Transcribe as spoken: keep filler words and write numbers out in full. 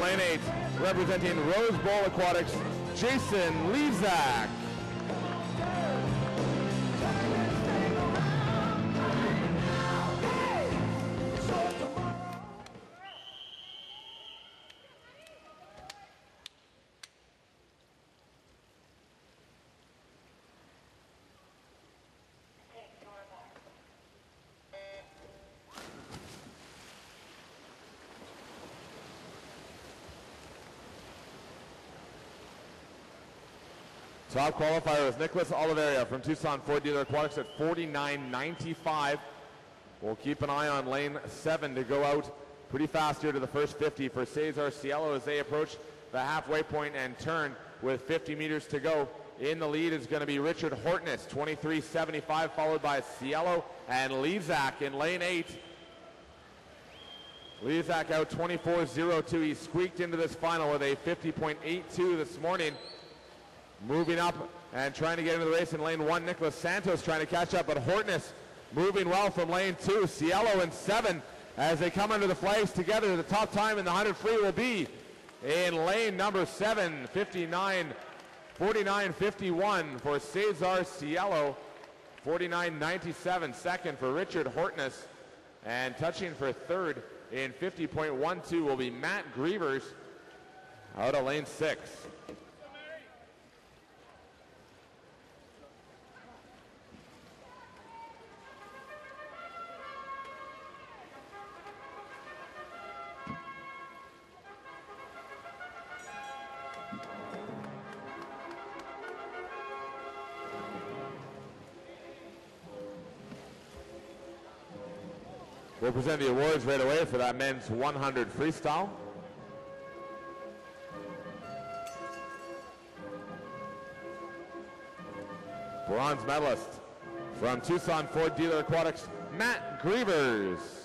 Lane eight, representing Rose Bowl Aquatics, Jason Lezak. Top qualifier is Nicholas Oliveira from Tucson Ford Dealer Aquatics at forty-nine ninety-five. We'll keep an eye on lane seven to go out pretty fast here to the first fifty for Cesar Cielo as they approach the halfway point and turn with fifty meters to go. In the lead is going to be Richard Hortness, twenty-three seventy-five, followed by Cielo and Lezak in lane eight. Lezak out twenty-four oh two. He squeaked into this final with a fifty point eight two this morning. Moving up and trying to get into the race in lane one, Nicholas Santos trying to catch up, but Hortness moving well from lane two. Cielo in seven as they come under the flags together. The top time in the one hundred free will be in lane number seven, fifty-nine forty-nine fifty-one for Cesar Cielo, forty-nine ninety-seven second for Richard Hortness, and touching for third in fifty point one two will be Matt Grevers out of lane six. We'll present the awards right away for that men's one hundred freestyle. Bronze medalist from Tucson Ford Dealer Aquatics, Matt Grevers.